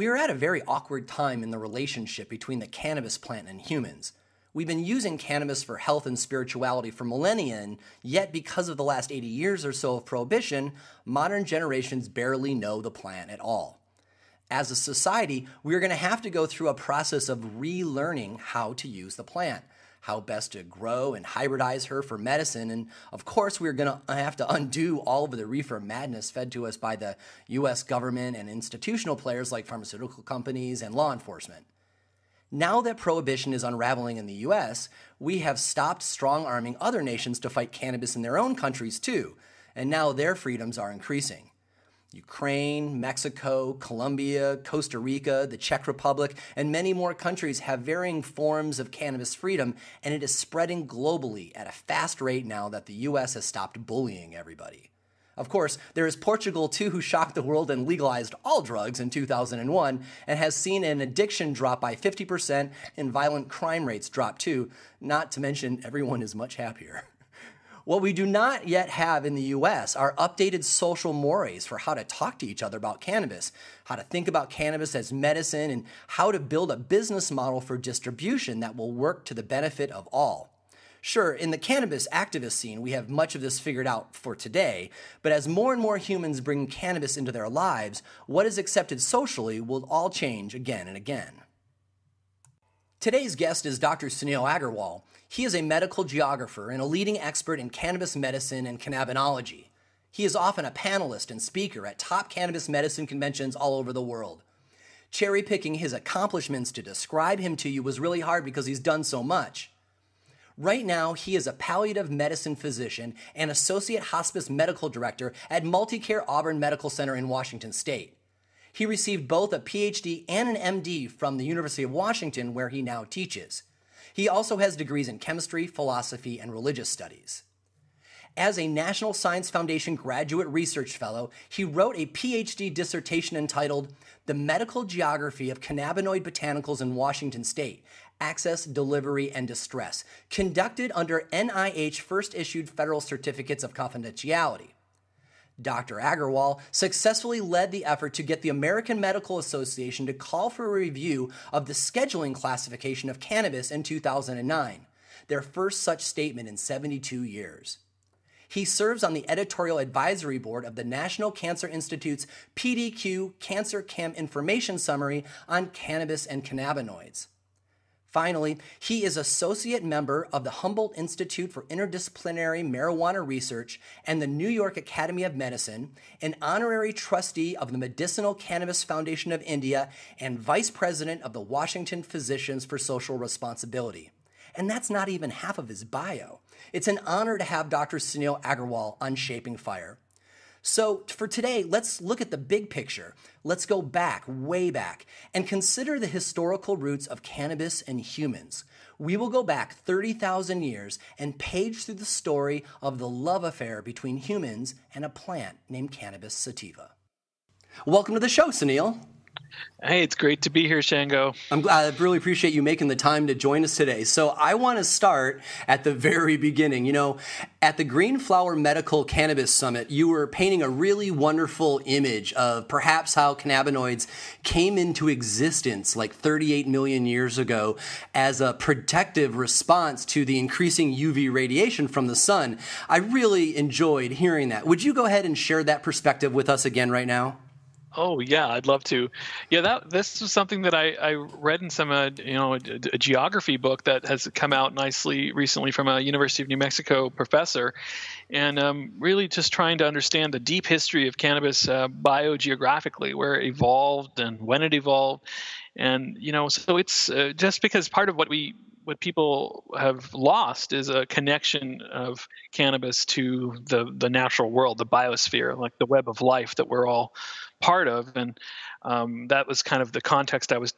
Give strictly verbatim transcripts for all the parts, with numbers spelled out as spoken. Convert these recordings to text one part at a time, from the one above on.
We are at a very awkward time in the relationship between the cannabis plant and humans. We've been using cannabis for health and spirituality for millennia, and yet because of the last eighty years or so of prohibition, modern generations barely know the plant at all. As a society, we are going to have to go through a process of relearning how to use the plant, how best to grow and hybridize her for medicine, and of course we're going to have to undo all of the reefer madness fed to us by the U S government and institutional players like pharmaceutical companies and law enforcement. Now that prohibition is unraveling in the U S, we have stopped strong-arming other nations to fight cannabis in their own countries too, and now their freedoms are increasing. Ukraine, Mexico, Colombia, Costa Rica, the Czech Republic, and many more countries have varying forms of cannabis freedom, and it is spreading globally at a fast rate now that the U S has stopped bullying everybody. Of course, there is Portugal too, who shocked the world and legalized all drugs in two thousand one and has seen an addiction drop by fifty percent and violent crime rates drop too, not to mention everyone is much happier. What we do not yet have in the U S are updated social mores for how to talk to each other about cannabis, how to think about cannabis as medicine, and how to build a business model for distribution that will work to the benefit of all. Sure, in the cannabis activist scene, we have much of this figured out for today, but as more and more humans bring cannabis into their lives, what is accepted socially will all change again and again. Today's guest is Doctor Sunil Aggarwal. He is a medical geographer and a leading expert in cannabis medicine and cannabinology. He is often a panelist and speaker at top cannabis medicine conventions all over the world. Cherry-picking his accomplishments to describe him to you was really hard because he's done so much. Right now, he is a palliative medicine physician and associate hospice medical director at MultiCare Auburn Medical Center in Washington State. He received both a P H D and an M D from the University of Washington, where he now teaches. He also has degrees in chemistry, philosophy, and religious studies. As a National Science Foundation graduate research fellow, he wrote a P H D dissertation entitled The Medical Geography of Cannabinoid Botanicals in Washington State: Access, Delivery, and Distress, conducted under N I H first-issued federal certificates of confidentiality. Doctor Aggarwal successfully led the effort to get the American Medical Association to call for a review of the scheduling classification of cannabis in two thousand nine, their first such statement in seventy-two years. He serves on the editorial advisory board of the National Cancer Institute's P D Q Cancer Cam Information Summary on Cannabis and Cannabinoids. Finally, he is associate member of the Humboldt Institute for Interdisciplinary Marijuana Research and the New York Academy of Medicine, an honorary trustee of the Medicinal Cannabis Foundation of India, and vice president of the Washington Physicians for Social Responsibility. And that's not even half of his bio. It's an honor to have Doctor Sunil Aggarwal on Shaping Fire. So for today, let's look at the big picture. Let's go back, way back, and consider the historical roots of cannabis and humans. We will go back thirty thousand years and page through the story of the love affair between humans and a plant named Cannabis sativa. Welcome to the show, Sunil. Hey, it's great to be here, Shango. I'm glad, I really appreciate you making the time to join us today. So I want to start at the very beginning. You know, at the Greenflower Medical Cannabis Summit, you were painting a really wonderful image of perhaps how cannabinoids came into existence like thirty-eight million years ago as a protective response to the increasing U V radiation from the sun. I really enjoyed hearing that. Would you go ahead and share that perspective with us again right now? Oh yeah, I'd love to. Yeah, that this was something that I, I read in some uh, you know a, a geography book that has come out nicely recently from a University of New Mexico professor, and um, really just trying to understand the deep history of cannabis uh, biogeographically, where it evolved and when it evolved, and you know so it's uh, just because part of what we what people have lost is a connection of cannabis to the the natural world, the biosphere, like the web of life that we're all part of, and um, that was kind of the context I was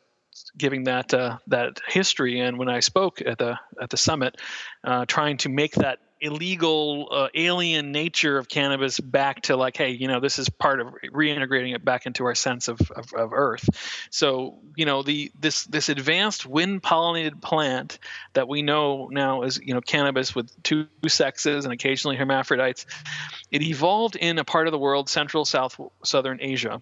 giving that uh, that history. And when I spoke at the at the summit, uh, trying to make that illegal uh, alien nature of cannabis back to like, hey, you know, this is part of reintegrating it back into our sense of of, of Earth. So you know, the this this advanced wind pollinated plant that we know now as you know cannabis with two sexes and occasionally hermaphrodites, it evolved in a part of the world, Central South Southern Asia,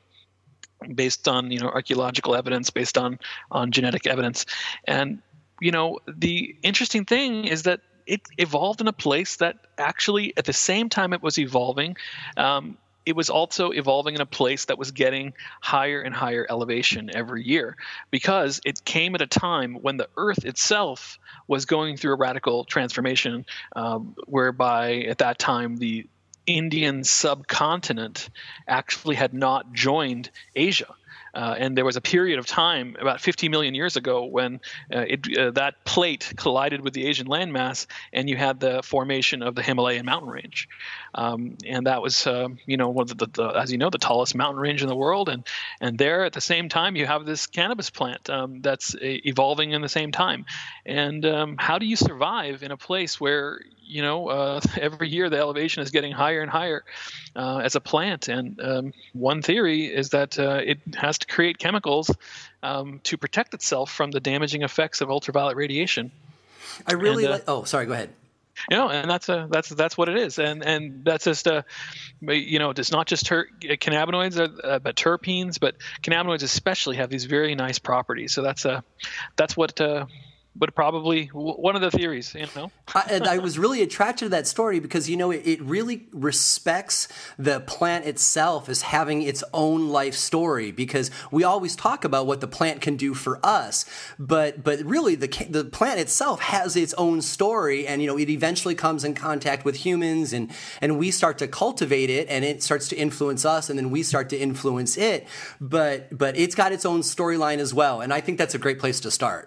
based on, you know, archaeological evidence, based on on genetic evidence. And, you know, the interesting thing is that it evolved in a place that actually, at the same time it was evolving, um, it was also evolving in a place that was getting higher and higher elevation every year, because it came at a time when the Earth itself was going through a radical transformation, um, whereby at that time the Indian subcontinent actually had not joined Asia. Uh, and there was a period of time about fifty million years ago when uh, it, uh, that plate collided with the Asian landmass, and you had the formation of the Himalayan mountain range. Um, and that was, uh, you know, one of the, the, as you know, the tallest mountain range in the world. And and there at the same time, you have this cannabis plant um, that's evolving in the same time. And um, how do you survive in a place where, you know, uh, every year the elevation is getting higher and higher uh, as a plant? And um, one theory is that uh, it has to create chemicals um, to protect itself from the damaging effects of ultraviolet radiation. I really and, uh, like. Oh, sorry. Go ahead. You know, and that's a that's that's what it is, and and that's just a, you know, it's not just ter- cannabinoids, are, uh, but terpenes, but cannabinoids especially have these very nice properties. So that's a that's what. Uh, But probably one of the theories, you know. I, and I was really attracted to that story because, you know, it, it really respects the plant itself as having its own life story, because we always talk about what the plant can do for us. But but really, the the plant itself has its own story. And, you know, it eventually comes in contact with humans, and, and we start to cultivate it, and it starts to influence us, and then we start to influence it. But, but it's got its own storyline as well. And I think that's a great place to start.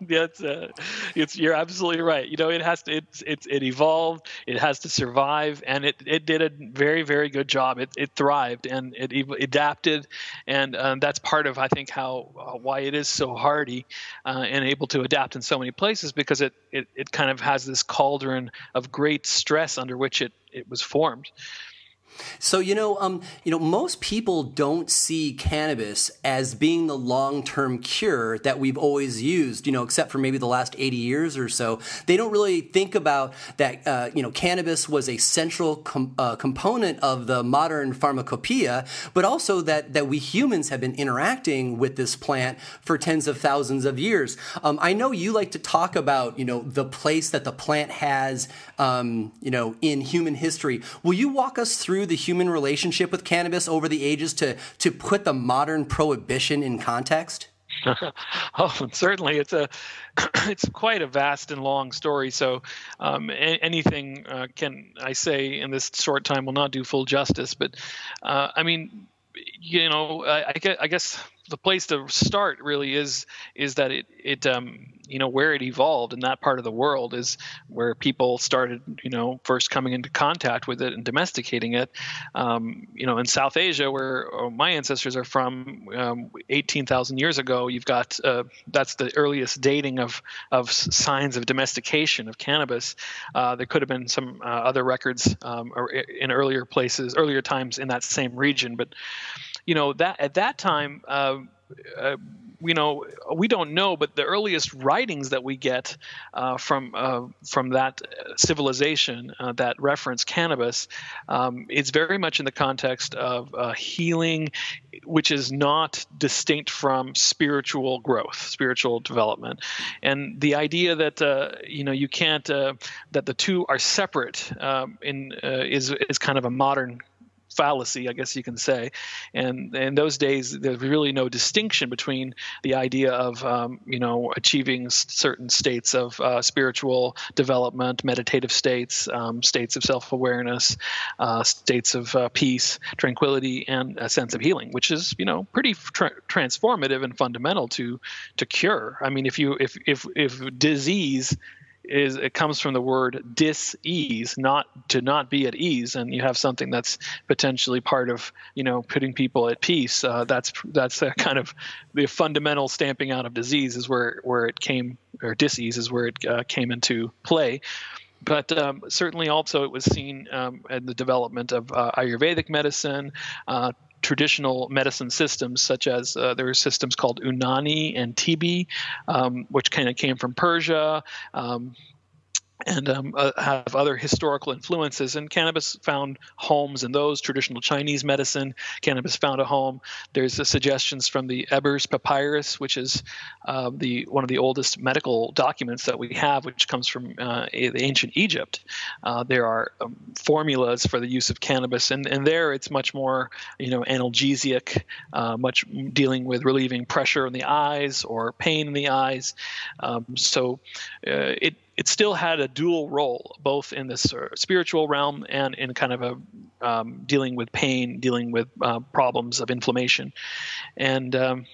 That's uh, it's you're absolutely right. You know, it has to it's it's it evolved, it has to survive, and it, it did a very, very good job. It it thrived and it ev- adapted, and um, that's part of, I think, how uh, why it is so hardy uh, and able to adapt in so many places, because it, it it kind of has this cauldron of great stress under which it, it was formed. So, you know, um, you know, most people don't see cannabis as being the long-term cure that we've always used, you know, except for maybe the last eighty years or so. They don't really think about that, uh, you know, cannabis was a central com- uh, component of the modern pharmacopoeia, but also that, that we humans have been interacting with this plant for tens of thousands of years. Um, I know you like to talk about, you know, the place that the plant has, um, you know, in human history. Will you walk us through the human relationship with cannabis over the ages to to put the modern prohibition in context? Oh, certainly. It's a it's quite a vast and long story. So um, a- anything uh, can I say in this short time will not do full justice. But uh, I mean, you know, I, I guess the place to start really is is that it it um, you know, where it evolved in that part of the world is where people started, you know, first coming into contact with it and domesticating it. Um, you know, in South Asia, where my ancestors are from, um, eighteen thousand years ago, you've got, uh, that's the earliest dating of, of signs of domestication of cannabis. Uh, there could have been some uh, other records um, in earlier places, earlier times in that same region. But, you know, that at that time, uh, uh, you know, we don't know, but the earliest writings that we get uh, from uh, from that civilization uh, that reference cannabis, um, it's very much in the context of uh, healing, which is not distinct from spiritual growth, spiritual development, and the idea that uh, you know you can't uh, that the two are separate um, in uh, is is kind of a modern fallacy, I guess you can say. And in those days, there's really no distinction between the idea of, um, you know, achieving s- certain states of uh, spiritual development, meditative states, um, states of self-awareness, uh, states of uh, peace, tranquility, and a sense of healing, which is, you know, pretty tra- transformative and fundamental to to cure. I mean, if you if if if disease is it comes from the word dis-ease, not to not be at ease, and you have something that's potentially part of, you know, putting people at peace. Uh, that's that's a kind of the fundamental stamping out of disease is where where it came, or dis-ease is where it uh, came into play. But um, certainly also it was seen um, in the development of uh, Ayurvedic medicine, uh, traditional medicine systems, such as uh, there were systems called Unani and Tibi, um, which kind of came from Persia. Um, and um, uh, have other historical influences. And cannabis found homes in those. Traditional Chinese medicine, cannabis found a home. There's the suggestions from the Ebers Papyrus, which is uh, the one of the oldest medical documents that we have, which comes from uh, ancient Egypt. Uh, there are um, formulas for the use of cannabis, and, and there it's much more, you know, analgesic, uh, much dealing with relieving pressure in the eyes or pain in the eyes. Um, so uh, it It still had a dual role, both in this uh, spiritual realm and in kind of a um, dealing with pain, dealing with uh, problems of inflammation. And um,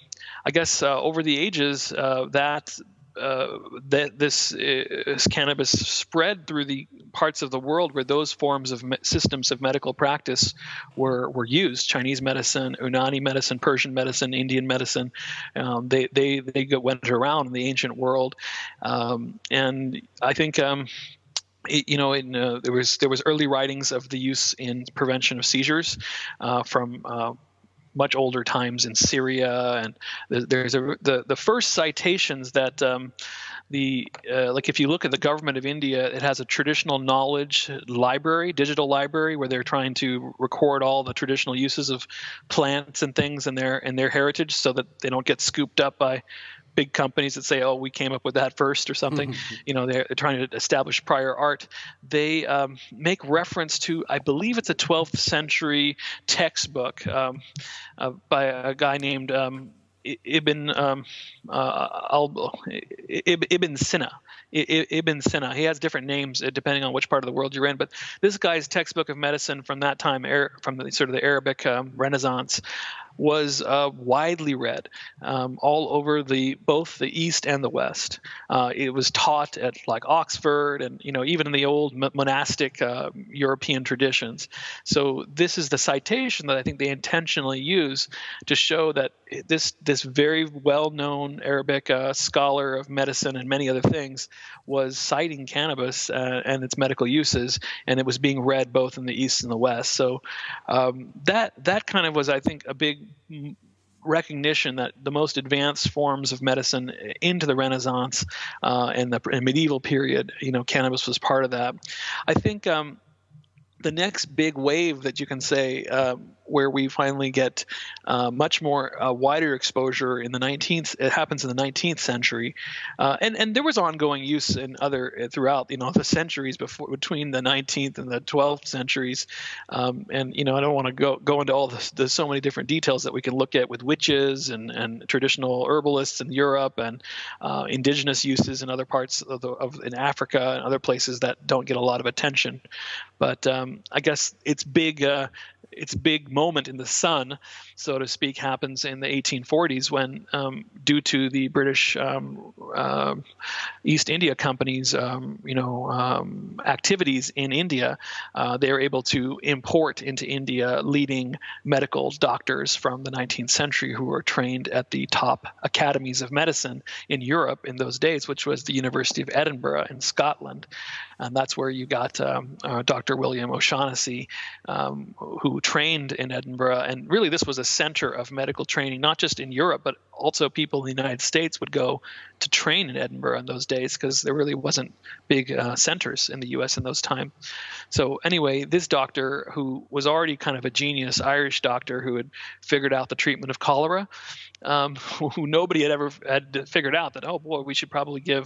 I guess uh, over the ages, uh, that uh, that this, uh, this cannabis spread through the parts of the world where those forms of me- systems of medical practice were were used. Chinese medicine, Unani medicine, Persian medicine, Indian medicine. Um, they they they went around in the ancient world, um, and I think. Um, You know, in, uh, there was there was early writings of the use in prevention of seizures uh, from uh, much older times in Syria, and there's a, the the first citations that. Um, The uh, like, if you look at the government of India, it has a traditional knowledge library, digital library, where they're trying to record all the traditional uses of plants and things and their and their heritage, so that they don't get scooped up by big companies that say, "Oh, we came up with that first" or something. Mm-hmm. You know, they're, they're trying to establish prior art. They um, make reference to, I believe, it's a twelfth century textbook um, uh, by a guy named. Um, Ibn um, uh, Ibn Sina. Ibn Sina. He has different names depending on which part of the world you're in. But this guy's textbook of medicine from that time, from the, sort of the Arabic um, Renaissance, was uh, widely read um, all over the both the East and the West. Uh, it was taught at like Oxford, and you know, even in the old monastic uh, European traditions. So this is the citation that I think they intentionally use to show that this this very well-known Arabic uh, scholar of medicine and many other things was citing cannabis uh, and its medical uses, and it was being read both in the East and the West. So um, that that kind of was, I think, a big recognition that the most advanced forms of medicine into the Renaissance uh, and the and medieval period, you know, cannabis was part of that. I think um, the next big wave that you can say uh, where we finally get uh, much more uh, wider exposure in the nineteenth, it happens in the nineteenth century, uh, and and there was ongoing use in other throughout, you know, the centuries before between the nineteenth and the twelfth centuries, um, and you know, I don't want to go go into all the there's so many different details that we can look at with witches and, and traditional herbalists in Europe and uh, indigenous uses in other parts of, the, of in Africa and other places that don't get a lot of attention, but um, I guess it's big. Uh, Its big moment in the sun, so to speak, happens in the eighteen forties when, um, due to the British um, uh, East India Company's, um, you know, um, activities in India, uh, they were able to import into India leading medical doctors from the nineteenth century who were trained at the top academies of medicine in Europe in those days, which was the University of Edinburgh in Scotland, and that's where you got um, uh, Doctor William O'Shaughnessy, um, who trained in Edinburgh, and really this was a center of medical training, not just in Europe, but also people in the United States would go to train in Edinburgh in those days because there really wasn't big uh, centers in the U S in those times. So anyway, this doctor, who was already kind of a genius Irish doctor who had figured out the treatment of cholera, um, who nobody had ever had figured out that, oh boy, we should probably give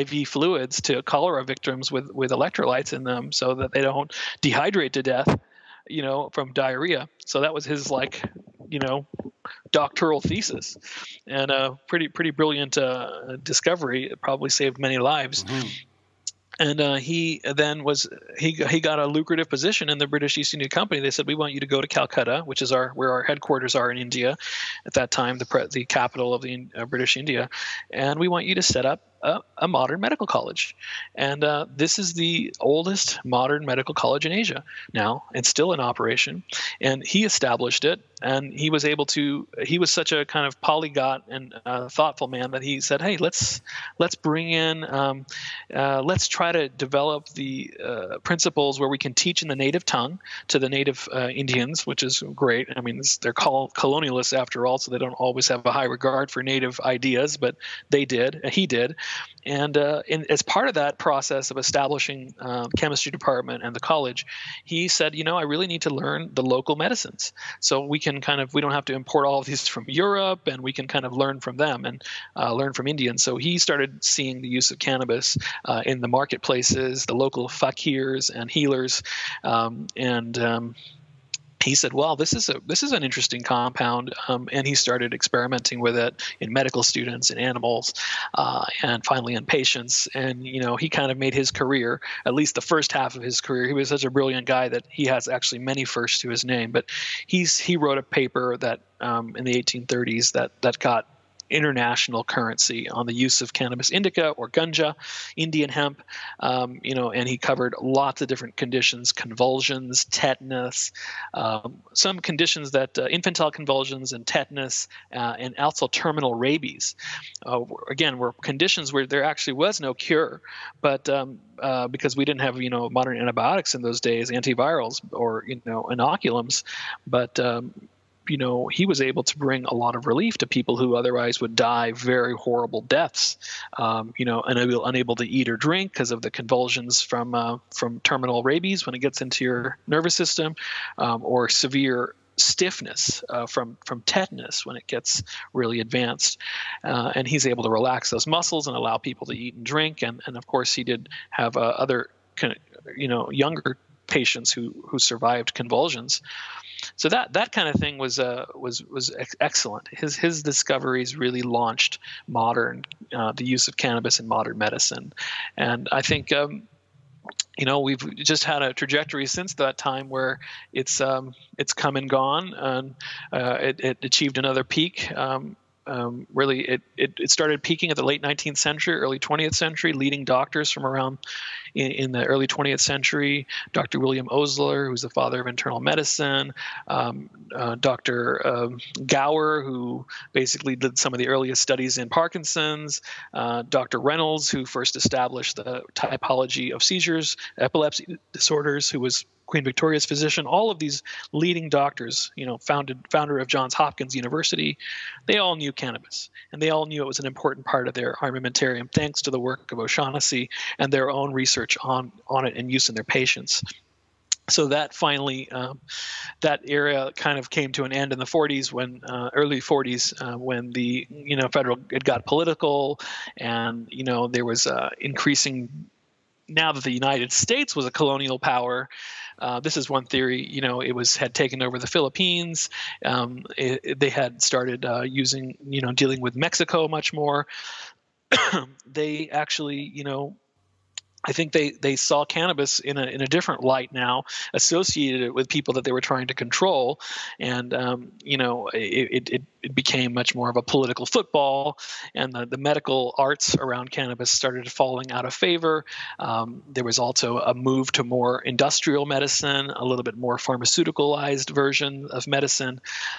I V fluids to cholera victims with, with electrolytes in them so that they don't dehydrate to death, you know, from diarrhea. So that was his, like, you know, doctoral thesis, and a pretty, pretty brilliant uh, discovery. It probably saved many lives. Mm-hmm. And uh, he then was he he got a lucrative position in the British East India Company. They said, "We want you to go to Calcutta, which is our where our headquarters are in India, at that time the pre, the capital of the uh, British India, and we want you to set up a, a modern medical college." And uh, this is the oldest modern medical college in Asia now. It's still in operation, and he established it. And he was able to, he was such a kind of polyglot and uh, thoughtful man that he said, hey, let's let's bring in, um, uh, let's try to develop the uh, principles where we can teach in the native tongue to the native uh, Indians, which is great. I mean, they're called colonialists after all, so they don't always have a high regard for native ideas, but they did, he did. And uh, in, as part of that process of establishing uh, chemistry department and the college, he said, you know, I really need to learn the local medicines. So we can kind of, we don't have to import all of these from Europe, and we can kind of learn from them and uh, learn from Indians. So he started seeing the use of cannabis uh, in the marketplaces, the local fakirs and healers, um, and um, he said, well, this is a this is an interesting compound, um, and he started experimenting with it in medical students, in animals, uh, and finally in patients. And, you know, he kind of made his career, at least the first half of his career. He was such a brilliant guy that he has actually many firsts to his name. But he's he wrote a paper that um, in the eighteen thirties that that got international currency on the use of cannabis indica or ganja, Indian hemp, um, you know, and he covered lots of different conditions, convulsions, tetanus, um, some conditions that uh, infantile convulsions and tetanus, uh, and also terminal rabies. Uh, again, were conditions where there actually was no cure, but um, uh, because we didn't have, you know, modern antibiotics in those days, antivirals or, you know, inoculums, but um, you know, he was able to bring a lot of relief to people who otherwise would die very horrible deaths, um, you know, unable, unable to eat or drink because of the convulsions from uh, from terminal rabies when it gets into your nervous system, um, or severe stiffness uh, from from tetanus when it gets really advanced, uh, and he's able to relax those muscles and allow people to eat and drink. And, and of course, he did have uh, other, you know, younger patients who who survived convulsions. So that that kind of thing was uh, was was ex excellent. His his discoveries really launched modern uh, the use of cannabis in modern medicine, and I think um, you know, we've just had a trajectory since that time where it's um, it's come and gone, and uh, it, it achieved another peak. Um, Um, really, it, it, it started peaking at the late nineteenth century, early twentieth century, leading doctors from around in, in the early twentieth century, Doctor William Osler, who's the father of internal medicine, um, uh, Doctor Uh, Gower, who basically did some of the earliest studies in Parkinson's, uh, Doctor Reynolds, who first established the typology of seizures, epilepsy disorders, who was Queen Victoria's physician. All of these leading doctors, you know, founded founder of Johns Hopkins University, they all knew cannabis, and they all knew it was an important part of their armamentarium, thanks to the work of O'Shaughnessy and their own research on on it and use in their patients. So that finally, um, that era kind of came to an end in the forties, when uh, early forties, uh, when the you know federal it got political, and you know there was uh, increasing. Now that the United States was a colonial power, uh, this is one theory. You know, it was had taken over the Philippines. Um, it, it, they had started uh, using, you know, dealing with Mexico much more. They actually, you know, I think they they saw cannabis in a in a different light now, associated it with people that they were trying to control, and um, you know, it, it it became much more of a political football, and the the medical arts around cannabis started falling out of favor. Um, there was also a move to more industrial medicine, a little bit more pharmaceuticalized version of medicine,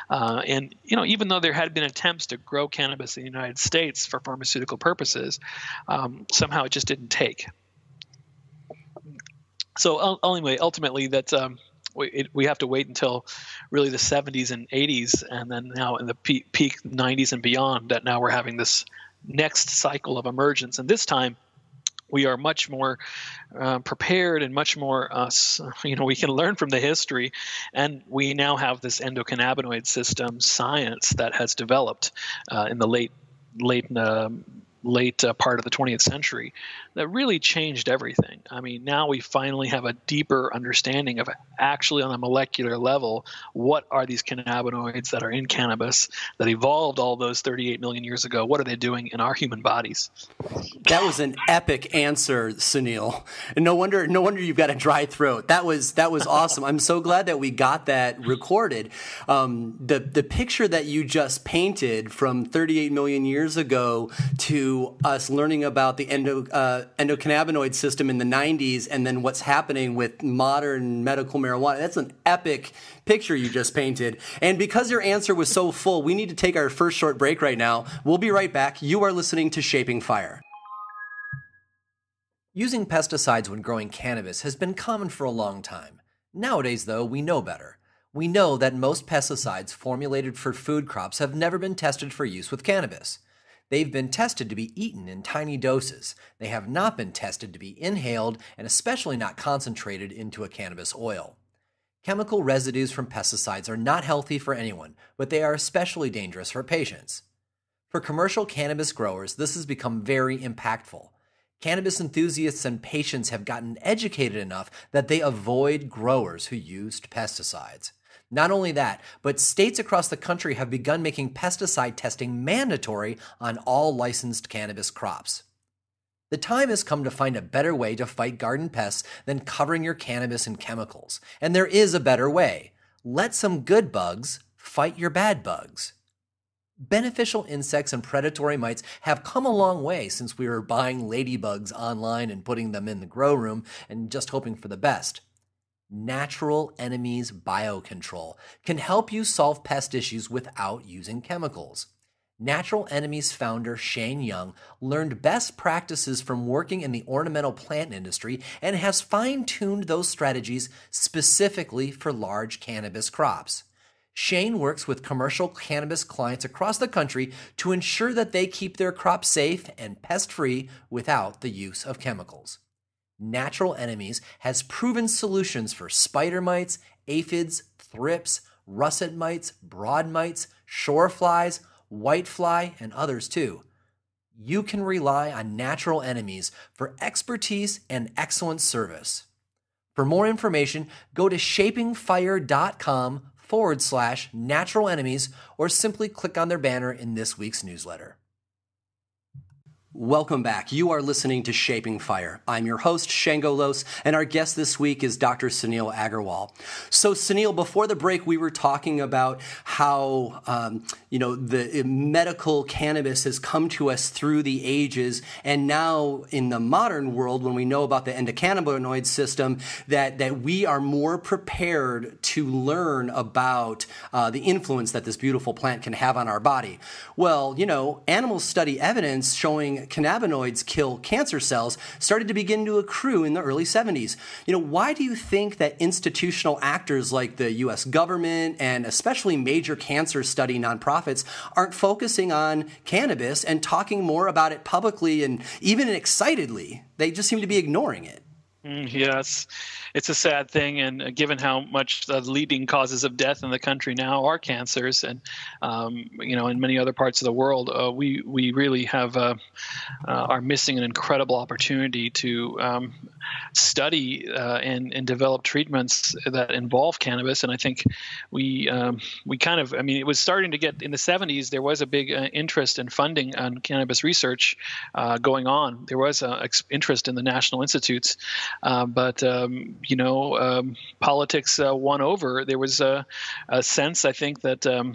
uh, and you know, even though there had been attempts to grow cannabis in the United States for pharmaceutical purposes, um, somehow it just didn't take. So anyway, ultimately, that um, we it, we have to wait until really the seventies and eighties, and then now in the peak, peak nineties and beyond, that now we're having this next cycle of emergence. And this time, we are much more uh, prepared and much more, uh, you know, we can learn from the history, and we now have this endocannabinoid system science that has developed uh, in the late late. Uh, late uh, part of the twentieth century that really changed everything. I mean, now we finally have a deeper understanding of actually on a molecular level, what are these cannabinoids that are in cannabis that evolved all those thirty-eight million years ago? What are they doing in our human bodies? That was an epic answer, Sunil. And no wonder, no wonder you've got a dry throat. That was, that was awesome. I'm so glad that we got that recorded. Um, the, the picture that you just painted from thirty-eight million years ago to to us learning about the endo, uh, endocannabinoid system in the nineties and then what's happening with modern medical marijuana. That's an epic picture you just painted. And because your answer was so full, we need to take our first short break right now. We'll be right back. You are listening to Shaping Fire. Using pesticides when growing cannabis has been common for a long time. Nowadays, though, we know better. We know that most pesticides formulated for food crops have never been tested for use with cannabis. They've been tested to be eaten in tiny doses. They have not been tested to be inhaled and especially not concentrated into a cannabis oil. Chemical residues from pesticides are not healthy for anyone, but they are especially dangerous for patients. For commercial cannabis growers, this has become very impactful. Cannabis enthusiasts and patients have gotten educated enough that they avoid growers who used pesticides. Not only that, but states across the country have begun making pesticide testing mandatory on all licensed cannabis crops. The time has come to find a better way to fight garden pests than covering your cannabis in chemicals. And there is a better way. Let some good bugs fight your bad bugs. Beneficial insects and predatory mites have come a long way since we were buying ladybugs online and putting them in the grow room and just hoping for the best. Natural enemies biocontrol can help you solve pest issues without using chemicals. Natural Enemies founder Shane Young learned best practices from working in the ornamental plant industry and has fine-tuned those strategies specifically for large cannabis crops. Shane works with commercial cannabis clients across the country to ensure that they keep their crops safe and pest-free without the use of chemicals. Natural Enemies has proven solutions for spider mites, aphids, thrips, russet mites, broad mites, shore flies, whitefly, and others too. You can rely on Natural Enemies for expertise and excellent service. For more information, go to shapingfire.com forward slash natural enemies or simply click on their banner in this week's newsletter. Welcome back. You are listening to Shaping Fire. I'm your host, Shango Los, and our guest this week is Doctor Sunil Aggarwal. So, Sunil, before the break, we were talking about how, um, you know, the medical cannabis has come to us through the ages, and now in the modern world, when we know about the endocannabinoid system, that, that we are more prepared to learn about uh, the influence that this beautiful plant can have on our body. Well, you know, animal study evidence showing cannabinoids kill cancer cells started to begin to accrue in the early seventies. You know, why do you think that institutional actors like the U S government and especially major cancer study nonprofits aren't focusing on cannabis and talking more about it publicly and even excitedly? They just seem to be ignoring it. Yes, it's a sad thing, and given how much the leading causes of death in the country now are cancers, and um, you know, in many other parts of the world, uh, we we really have uh, uh, are missing an incredible opportunity to um, study uh, and and develop treatments that involve cannabis. And I think we um, we kind of, I mean, it was starting to get in the seventies. There was a big uh, interest in funding on cannabis research uh, going on. There was uh, interest in the national institutes. Uh, but, um, you know, um, politics uh, won over. There was a, a sense, I think, that, um,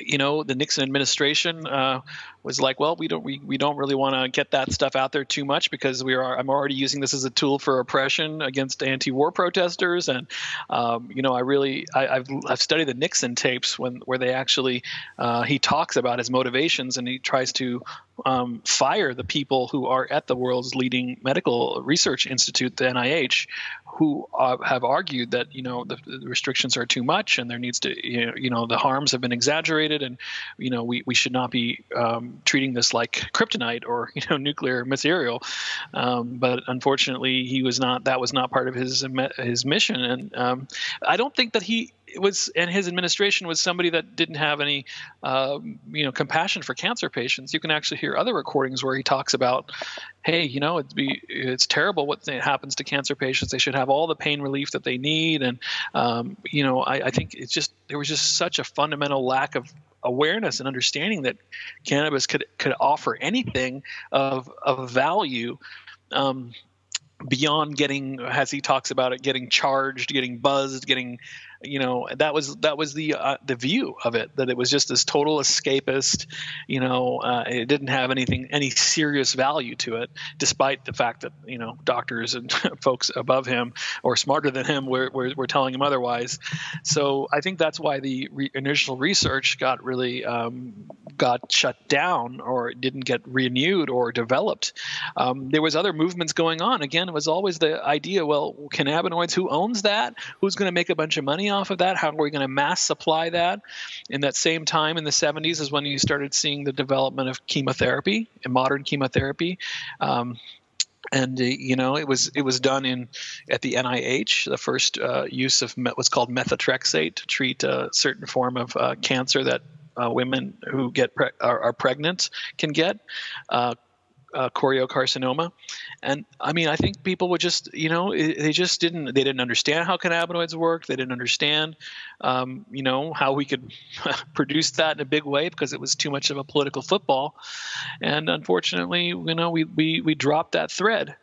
you know, the Nixon administration uh, was like, well, we don't we, we don't really want to get that stuff out there too much because we are I'm already using this as a tool for oppression against anti-war protesters. And, um, you know, I really I, I've, I've studied the Nixon tapes when where they actually uh, he talks about his motivations and he tries to Um, fire the people who are at the world's leading medical research institute, the N I H, who uh, have argued that, you know, the, the restrictions are too much and there needs to, you know, you know, the harms have been exaggerated and, you know, we, we should not be um, treating this like kryptonite or, you know, nuclear material. Um, but unfortunately, he was not, that was not part of his, his mission. And um, I don't think that he, It was and his administration was somebody that didn't have any, uh, you know, compassion for cancer patients. You can actually hear other recordings where he talks about, hey, you know, it'd be, it's terrible what happens to cancer patients. They should have all the pain relief that they need. And, um, you know, I, I think it's just there was just such a fundamental lack of awareness and understanding that cannabis could could offer anything of of value. Um, beyond getting, as he talks about it, getting charged, getting buzzed, getting you know, that was that was the uh, the view of it, that it was just this total escapist, you know, uh, it didn't have anything any serious value to it, despite the fact that, you know, doctors and folks above him or smarter than him were, were, were telling him otherwise. So I think that's why the re- initial research got really um, got shut down or didn't get renewed or developed. Um, there was other movements going on. Again, it was always the idea, well, cannabinoids, who owns that? Who's going to make a bunch of money off of that? How are we going to mass supply that? In that same time in the seventies is when you started seeing the development of chemotherapy and modern chemotherapy. Um, And, uh, you know, it was it was done in at the N I H, the first uh, use of met, what's called methotrexate to treat a certain form of uh, cancer that uh, women who get pre- are, are pregnant can get, uh, uh, choriocarcinoma. And, I mean, I think people would just, you know, it, they just didn't, they didn't understand how cannabinoids work. They didn't understand, um, you know, how we could produce that in a big way because it was too much of a political football. And unfortunately, you know, we, we, we dropped that thread.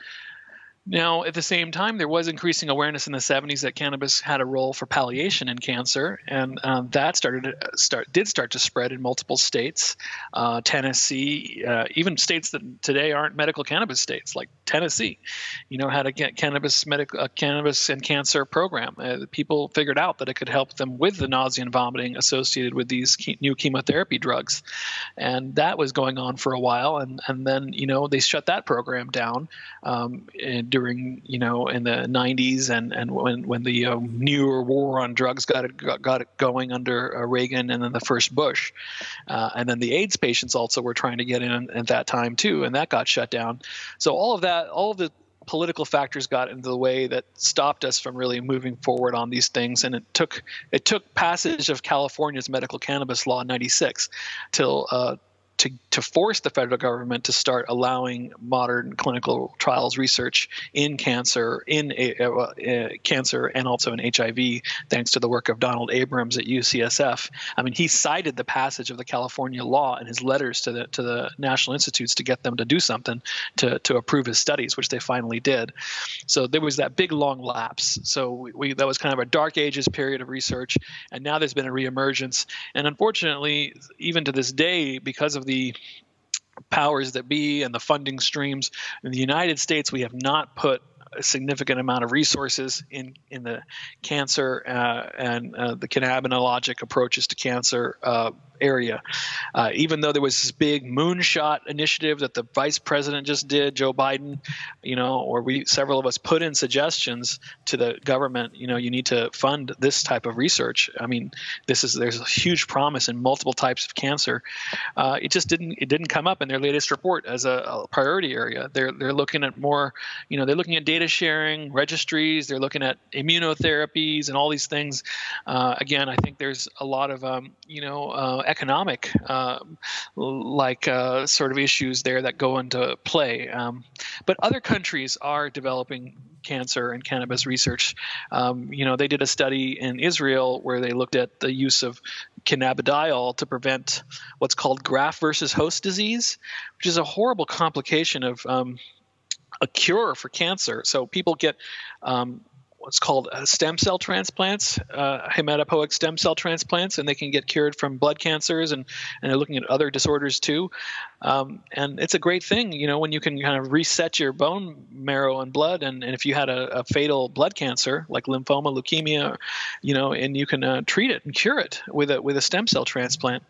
Now, at the same time, there was increasing awareness in the seventies that cannabis had a role for palliation in cancer, and um, that started to start did start to spread in multiple states, uh, Tennessee, uh, even states that today aren't medical cannabis states, like Tennessee, you know, had a cannabis medical uh, cannabis and cancer program. Uh, people figured out that it could help them with the nausea and vomiting associated with these ke- new chemotherapy drugs, and that was going on for a while, and and then you know they shut that program down. Um, and during, you know, in the nineties and, and when, when the uh, newer war on drugs got it, got, got it going under uh, Reagan and then the first Bush. Uh, and then the AIDS patients also were trying to get in at that time too, and that got shut down. So all of that, all of the political factors got into the way that stopped us from really moving forward on these things. And it took it took passage of California's medical cannabis law in ninety-six till uh, To, to force the federal government to start allowing modern clinical trials research in cancer, in uh, uh, cancer, and also in H I V, thanks to the work of Donald Abrams at U C S F. I mean, he cited the passage of the California law in his letters to the to the national institutes to get them to do something to to approve his studies, which they finally did. So there was that big long lapse. So we, we that was kind of a dark ages period of research, and now there's been a reemergence. And unfortunately, even to this day, because of the powers that be and the funding streams in the United States, we have not put a significant amount of resources in, in the cancer uh, and uh, the cannabinologic approaches to cancer uh, area. Uh, even though there was this big moonshot initiative that the vice president just did, Joe Biden, you know, or we several of us put in suggestions to the government, you know, you need to fund this type of research. I mean, this is there's a huge promise in multiple types of cancer. Uh, it just didn't it didn't come up in their latest report as a, a priority area. They're they're looking at more, you know, they're looking at data. Data sharing, registries, they're looking at immunotherapies and all these things. Uh, again, I think there's a lot of, um, you know, uh, economic uh, like uh, sort of issues there that go into play. Um, but other countries are developing cancer and cannabis research. Um, you know, they did a study in Israel where they looked at the use of cannabidiol to prevent what's called graft-versus-host disease, which is a horrible complication of um a cure for cancer. So people get um, what's called uh, stem cell transplants, uh, hematopoietic stem cell transplants, and they can get cured from blood cancers and, and they're looking at other disorders too. Um, and it's a great thing, you know, when you can kind of reset your bone marrow and blood. And, and if you had a, a fatal blood cancer like lymphoma, leukemia, you know, and you can uh, treat it and cure it with a with a stem cell transplant.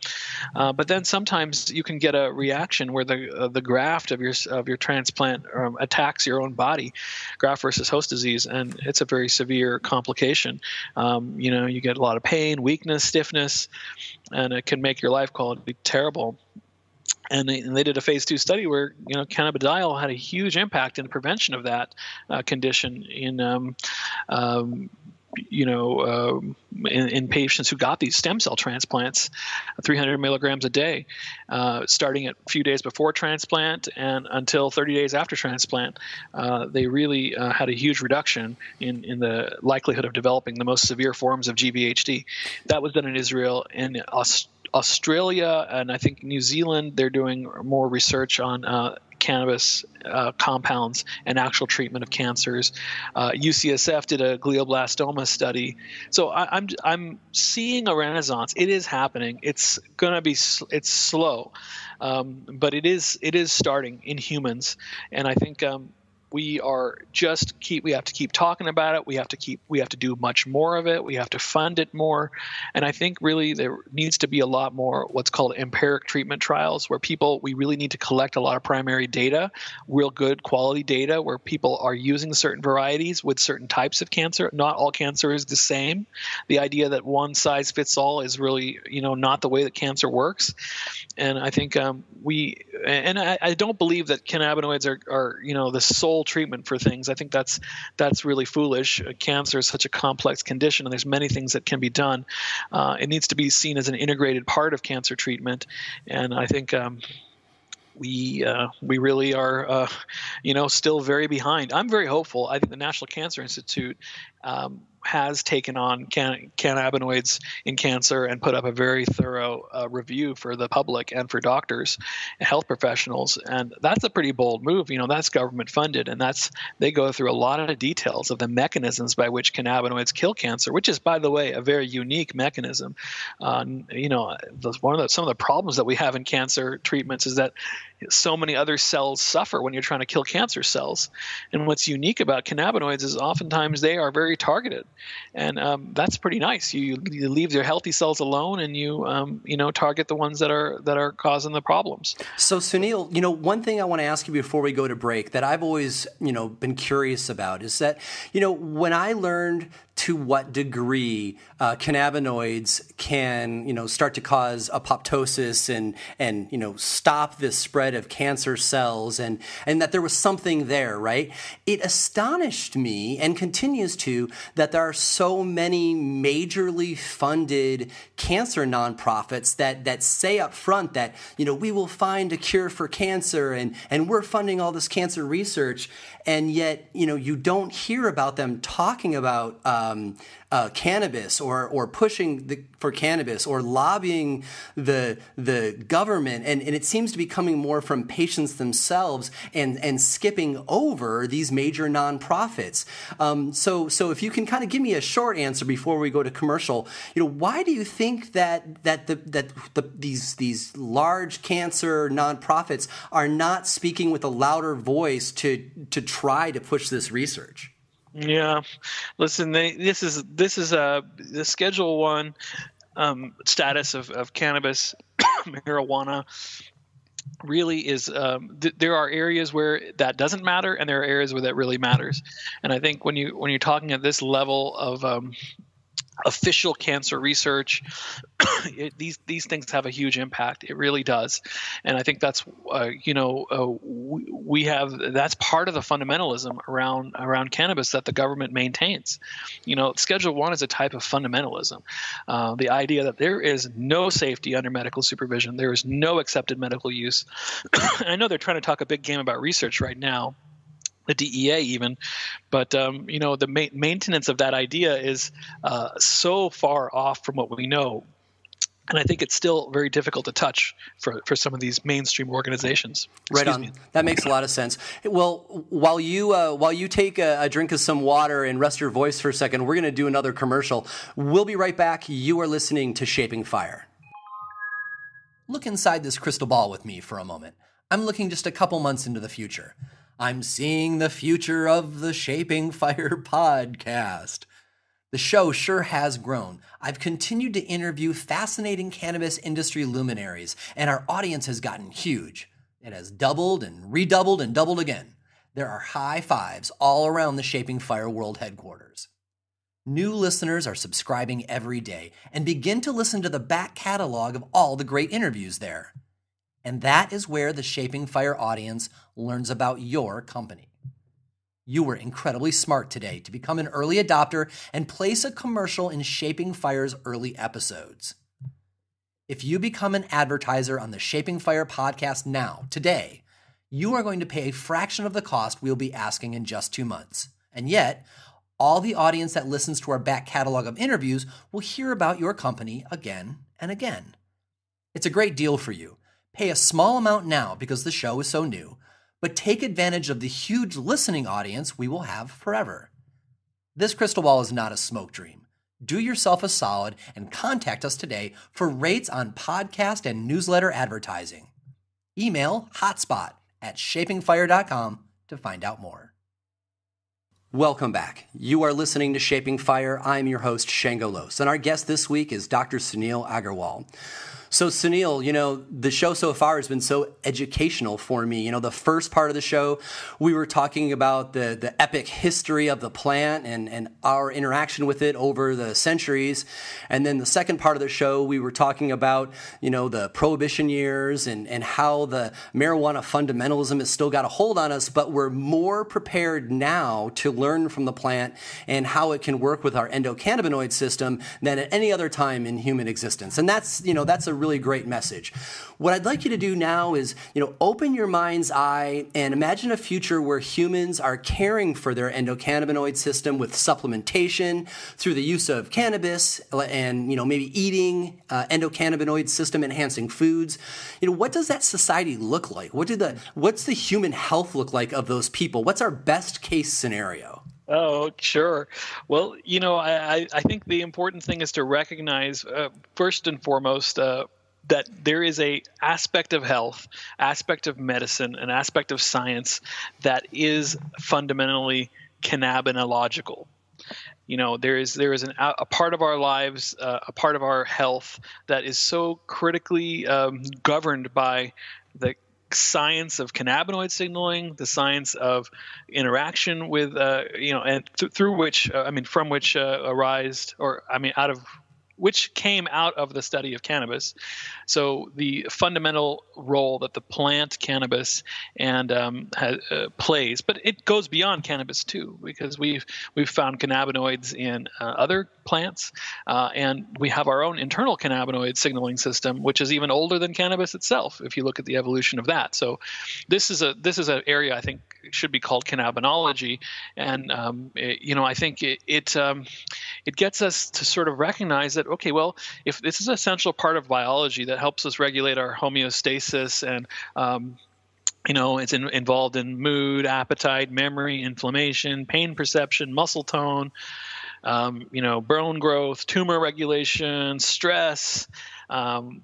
Uh, but then sometimes you can get a reaction where the uh, the graft of your of your transplant um, attacks your own body, graft versus host disease, and it's a very severe complication. Um, you know, you get a lot of pain, weakness, stiffness, and it can make your life quality terrible. And they, and they did a phase two study where, you know, cannabidiol had a huge impact in the prevention of that uh, condition in, um, um, you know, uh, in, in patients who got these stem cell transplants, three hundred milligrams a day, uh, starting at a few days before transplant and until thirty days after transplant. Uh, they really uh, had a huge reduction in, in the likelihood of developing the most severe forms of G V H D. That was done in Israel and Australia. Australia and I think New Zealand, they're doing more research on uh, cannabis uh, compounds and actual treatment of cancers. Uh, U C S F did a glioblastoma study. So I, I'm I'm seeing a renaissance. It is happening. It's gonna be it's slow, um, but it is it is starting in humans, and I think. Um, We are just keep. We have to keep talking about it. We have to keep. We have to do much more of it. We have to fund it more, and I think really there needs to be a lot more what's called empiric treatment trials, where people we really need to collect a lot of primary data, real good quality data, where people are using certain varieties with certain types of cancer. Not all cancer is the same. The idea that one size fits all is really you know not the way that cancer works, and I think um, we and I, I don't believe that cannabinoids are are you know the sole treatment for things. I think that's that's really foolish. Cancer is such a complex condition, and there's many things that can be done. Uh, it needs to be seen as an integrated part of cancer treatment, and I think um, we uh, we really are, uh, you know, still very behind. I'm very hopeful. I think the National Cancer Institute um, has taken on can- cannabinoids in cancer and put up a very thorough uh, review for the public and for doctors and health professionals. And that's a pretty bold move. You know, that's government funded, and that's they go through a lot of details of the mechanisms by which cannabinoids kill cancer, which is, by the way, a very unique mechanism. Uh, you know, one of the, some of the problems that we have in cancer treatments is that so many other cells suffer when you're trying to kill cancer cells. And what's unique about cannabinoids is oftentimes they are very targeted. And um, that's pretty nice. You, you leave your healthy cells alone, and you um, you know target the ones that are that are causing the problems. So Sunil, you know, one thing I want to ask you before we go to break that I've always you know been curious about is that you know when I learned to what degree uh, cannabinoids can you know start to cause apoptosis and and you know stop this spread of cancer cells, and and that there was something there, right? It astonished me and continues to that there There are so many majorly funded cancer nonprofits that that say up front that you know we will find a cure for cancer, and and we're funding all this cancer research, and yet you know you don't hear about them talking about um, uh, cannabis or or pushing the, for cannabis or lobbying the the government, and and it seems to be coming more from patients themselves and and skipping over these major nonprofits. Um, so so if you can kind of give me a short answer before we go to commercial. You know, why do you think that that the that the, these these large cancer nonprofits are not speaking with a louder voice to to try to push this research? Yeah, listen, they, this is this is a the Schedule One um, status of of cannabis marijuana. Really is um, th- there are areas where that doesn't matter, and there are areas where that really matters. And I think when you when you're talking at this level of um, official cancer research, it, these these things have a huge impact. It really does, and I think that's uh, you know uh, we, we have that's part of the fundamentalism around around cannabis that the government maintains. You know, Schedule One is a type of fundamentalism. Uh, the idea that there is no safety under medical supervision, there is no accepted medical use. I know they're trying to talk a big game about research right now. The D E A even, but um, you know the ma- maintenance of that idea is uh, so far off from what we know, and I think it's still very difficult to touch for, for some of these mainstream organizations. Excuse right on. Me. That makes a lot of sense. Well, while you uh, while you take a, a drink of some water and rest your voice for a second, we're going to do another commercial. We'll be right back. You are listening to Shaping Fire. Look inside this crystal ball with me for a moment. I'm looking just a couple months into the future. I'm seeing the future of the Shaping Fire podcast. The show sure has grown. I've continued to interview fascinating cannabis industry luminaries, and our audience has gotten huge. It has doubled and redoubled and doubled again. There are high fives all around the Shaping Fire World headquarters. New listeners are subscribing every day and begin to listen to the back catalog of all the great interviews there. And that is where the Shaping Fire audience learns about your company. You were incredibly smart today to become an early adopter and place a commercial in Shaping Fire's early episodes. If you become an advertiser on the Shaping Fire podcast now, today, you are going to pay a fraction of the cost we'll be asking in just two months. And yet, all the audience that listens to our back catalog of interviews will hear about your company again and again. It's a great deal for you. Pay a small amount now because the show is so new, but take advantage of the huge listening audience we will have forever. This crystal ball is not a smoke dream. Do yourself a solid and contact us today for rates on podcast and newsletter advertising. Email hotspot at shaping fire dot com to find out more. Welcome back. You are listening to Shaping Fire. I'm your host, Shango Los, and our guest this week is Doctor Sunil Aggarwal. So Sunil, you know, the show so far has been so educational for me. You know, the first part of the show, we were talking about the, the epic history of the plant and, and our interaction with it over the centuries. And then the second part of the show, we were talking about, you know, the Prohibition years and, and how the marijuana fundamentalism has still got a hold on us, but we're more prepared now to learn from the plant and how it can work with our endocannabinoid system than at any other time in human existence. And that's, you know, that's a really great message. What I'd like you to do now is, you know, open your mind's eye and imagine a future where humans are caring for their endocannabinoid system with supplementation through the use of cannabis and, you know, maybe eating uh, endocannabinoid system enhancing foods. You know, what does that society look like? What do the what's the human health look like of those people? What's our best case scenario? Oh, sure. Well, you know, I, I think the important thing is to recognize, uh, first and foremost, uh, that there is a aspect of health, aspect of medicine, an aspect of science that is fundamentally cannabinological. You know, there is there is an, a part of our lives, uh, a part of our health that is so critically um, governed by the science of cannabinoid signaling, the science of interaction with, uh, you know, and th through which, uh, I mean, from which uh, arised, or I mean, out of which came out of the study of cannabis. So the fundamental role that the plant cannabis and um, ha, uh, plays, but it goes beyond cannabis too, because we've we've found cannabinoids in uh, other plants, uh, and we have our own internal cannabinoid signaling system, which is even older than cannabis itself, if you look at the evolution of that. So this is a this is an area I think should be called cannabinology, and um, it, you know I think it it, um, it gets us to sort of recognize that, okay, well, if this is an essential part of biology that helps us regulate our homeostasis and, um, you know, it's in, involved in mood, appetite, memory, inflammation, pain perception, muscle tone, um, you know, bone growth, tumor regulation, stress, um,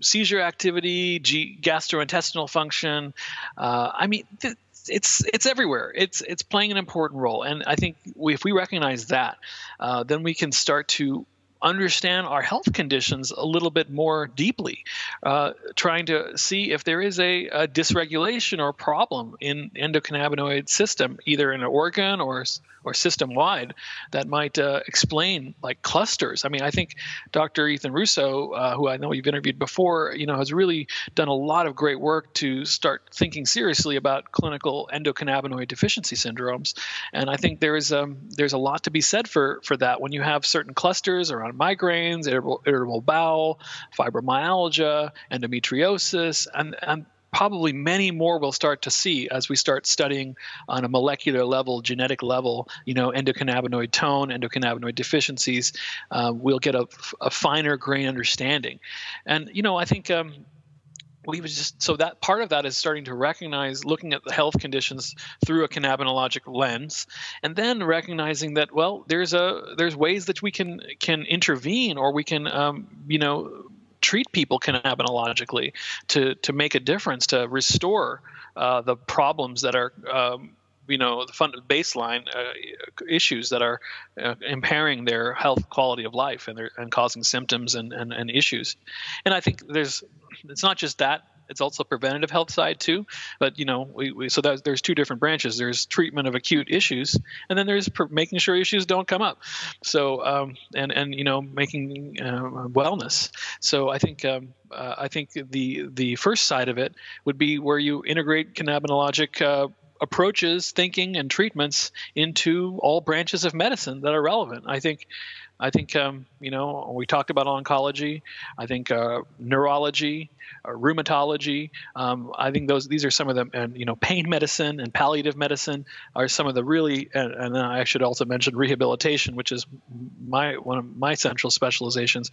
seizure activity, g gastrointestinal function. Uh, I mean, th It's it's everywhere. It's it's playing an important role, and I think we, if we recognize that, uh, then we can start to understand our health conditions a little bit more deeply, uh, trying to see if there is a, a dysregulation or problem in endocannabinoid system, either in an organ or or system wide, that might uh, explain like clusters. I mean, I think Doctor Ethan Russo, uh, who I know you've interviewed before, you know, has really done a lot of great work to start thinking seriously about clinical endocannabinoid deficiency syndromes, and I think there is um, there's a lot to be said for for that when you have certain clusters around migraines, irritable, irritable bowel, fibromyalgia, endometriosis, and, and probably many more we'll start to see as we start studying on a molecular level, genetic level, you know, endocannabinoid tone, endocannabinoid deficiencies. Uh, we'll get a, a finer grain understanding. And, you know, I think um, we was just, so that part of that is starting to recognize, looking at the health conditions through a cannabinologic lens, and then recognizing that, well, there's a there's ways that we can can intervene, or we can um, you know, treat people cannabinologically to to make a difference, to restore uh, the problems that are um, you know, the fund baseline uh, issues that are uh, impairing their health, quality of life, and, and causing symptoms and, and, and issues. And I think there's, it's not just that, it's also preventative health side too. But, you know, we, we, so that, there's two different branches. There's treatment of acute issues, and then there's pr making sure issues don't come up. So, um, and, and, you know, making uh, wellness. So I think, um, uh, I think the, the first side of it would be where you integrate cannabinologic uh, approaches, thinking, and treatments into all branches of medicine that are relevant. I think, I think um, you know, we talked about oncology. I think uh, neurology, uh, rheumatology. Um, I think those these are some of them, and you know, pain medicine and palliative medicine are some of the really. And, and then I should also mention rehabilitation, which is my one of my central specializations.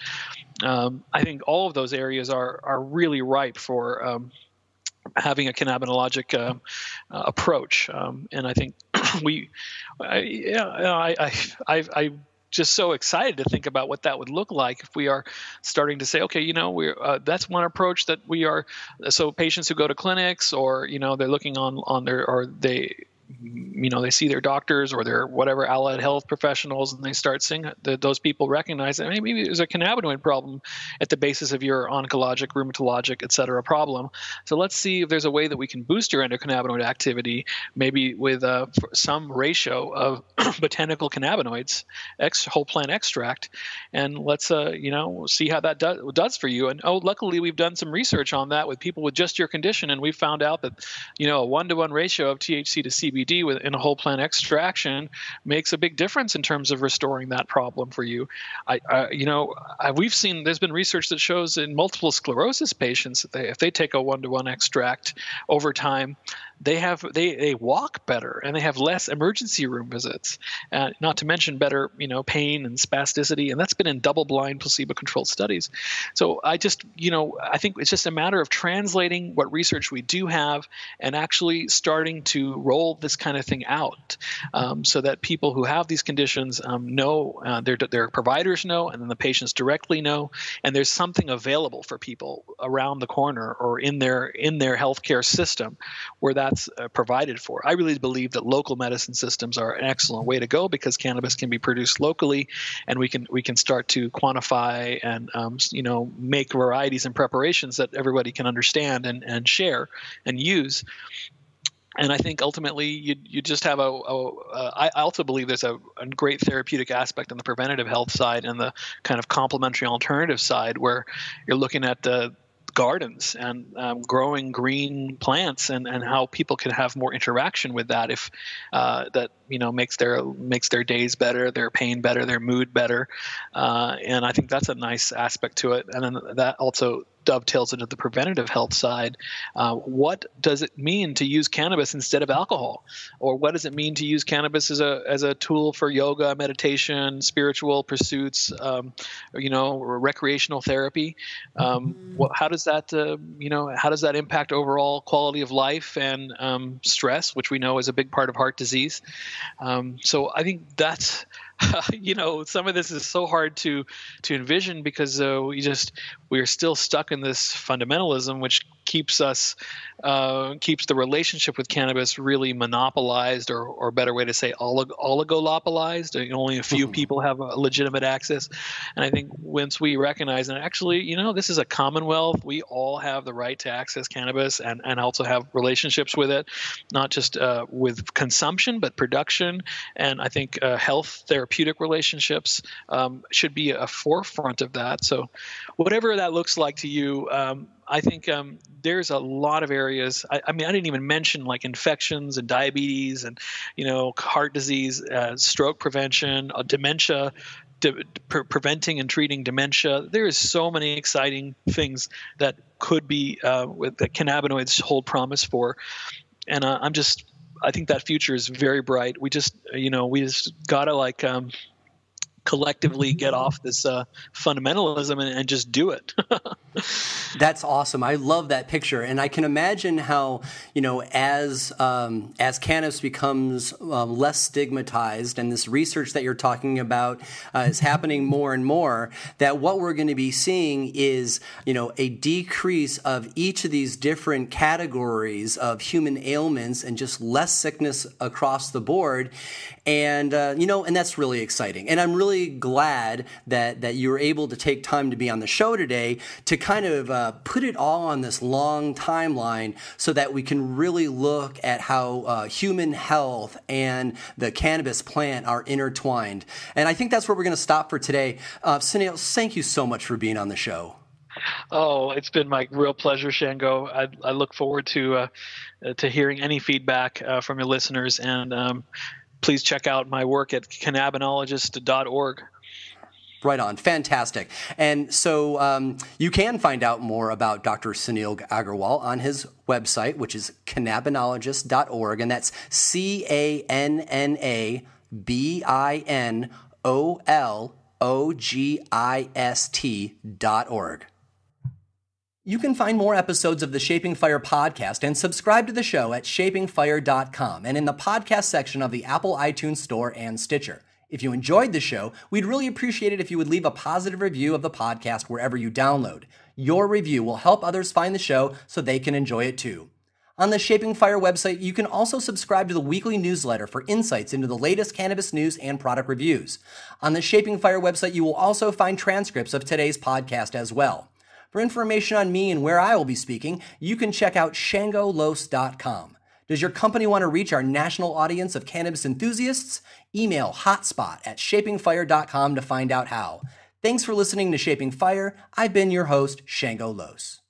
Um, I think all of those areas are are really ripe for. Um, having a cannabinologic uh, uh, approach. Um, and I think we, I, yeah, I, I, I, I just so excited to think about what that would look like if we are starting to say, okay, you know, we're uh, that's one approach that we are. So patients who go to clinics, or you know, they're looking on on their, or they, you know, they see their doctors or their whatever allied health professionals, and they start seeing that those people recognize that maybe there's a cannabinoid problem at the basis of your oncologic, rheumatologic, et cetera problem. So let's see if there's a way that we can boost your endocannabinoid activity, maybe with uh, some ratio of botanical cannabinoids, ex- whole plant extract, and let's, uh, you know, see how that do- does for you. And, oh, luckily we've done some research on that with people with just your condition, and we found out that, you know, a one-to-one ratio of T H C to C B D with in a whole plant extraction makes a big difference in terms of restoring that problem for you. I, I you know, I, we've seen there's been research that shows in multiple sclerosis patients that they, if they take a one-to-one extract over time, they have they, they walk better and they have less emergency room visits. Uh, not to mention better, you know, pain and spasticity, and that's been in double-blind placebo-controlled studies. So I just, you know, I think it's just a matter of translating what research we do have and actually starting to roll this kind of thing out, um, so that people who have these conditions um, know, uh, their their providers know, and then the patients directly know, and there's something available for people around the corner or in their in their healthcare system where that's uh, provided for. I really believe that local medicine systems are an excellent way to go, because cannabis can be produced locally, and we can we can start to quantify and um, you know, make varieties and preparations that everybody can understand and and share and use. And I think ultimately you you just have a, a uh, I also believe there's a, a great therapeutic aspect on the preventative health side and the kind of complementary alternative side, where you're looking at the gardens and um, growing green plants, and, and how people can have more interaction with that, if uh, that, you know, makes their makes their days better, their pain better, their mood better. Uh, and I think that's a nice aspect to it. And then that also dovetails into the preventative health side. Uh, what does it mean to use cannabis instead of alcohol? Or what does it mean to use cannabis as a as a tool for yoga, meditation, spiritual pursuits, um, you know, recreational therapy? Um, what, how does that, uh, you know, how does that impact overall quality of life and um, stress, which we know is a big part of heart disease? Um, so I think that's, Uh, you know, some of this is so hard to to envision, because uh, we just we are still stuck in this fundamentalism, which keeps us uh, keeps the relationship with cannabis really monopolized, or or better way to say olig- oligolopolized. Only a few people have a legitimate access. And I think once we recognize that actually, you know, this is a commonwealth, we all have the right to access cannabis and and also have relationships with it, not just uh, with consumption but production. And I think uh, health therapy. Therapeutic relationships um, should be a forefront of that. So whatever that looks like to you, um, I think um, there's a lot of areas. I, I mean, I didn't even mention like infections and diabetes and, you know, heart disease, uh, stroke prevention, uh, dementia, de- pre- preventing and treating dementia. There is so many exciting things that could be uh, with the cannabinoids hold promise for. And uh, I'm just I think that future is very bright. We just, you know, we just gotta like um, collectively get off this uh, fundamentalism and, and just do it. That's awesome. I love that picture, and I can imagine how, you know, as um, as cannabis becomes um, less stigmatized, and this research that you're talking about uh, is happening more and more, that what we're going to be seeing is, you know, a decrease of each of these different categories of human ailments, and just less sickness across the board, and uh, you know, and that's really exciting. And I'm really glad that that you were able to take time to be on the show today to kind of uh, put it all on this long timeline, so that we can really look at how uh, human health and the cannabis plant are intertwined. And I think that's where we're going to stop for today. Uh, Sunil, thank you so much for being on the show. Oh, it's been my real pleasure, Shango. I, I look forward to uh, to hearing any feedback uh, from your listeners, and um, please check out my work at cannabinologist dot org. Right on. Fantastic. And so um, you can find out more about Doctor Sunil Aggarwal on his website, which is cannabinologist dot org, and that's C A N N A B I N O L O G I S T dot org. You can find more episodes of the Shaping Fire podcast and subscribe to the show at shaping fire dot com and in the podcast section of the Apple iTunes Store and Stitcher. If you enjoyed the show, we'd really appreciate it if you would leave a positive review of the podcast wherever you download. Your review will help others find the show so they can enjoy it too. On the Shaping Fire website, you can also subscribe to the weekly newsletter for insights into the latest cannabis news and product reviews. On the Shaping Fire website, you will also find transcripts of today's podcast as well. For information on me and where I will be speaking, you can check out shango los dot com. Does your company want to reach our national audience of cannabis enthusiasts? Email hotspot at shaping fire dot com to find out how. Thanks for listening to Shaping Fire. I've been your host, Shango Los.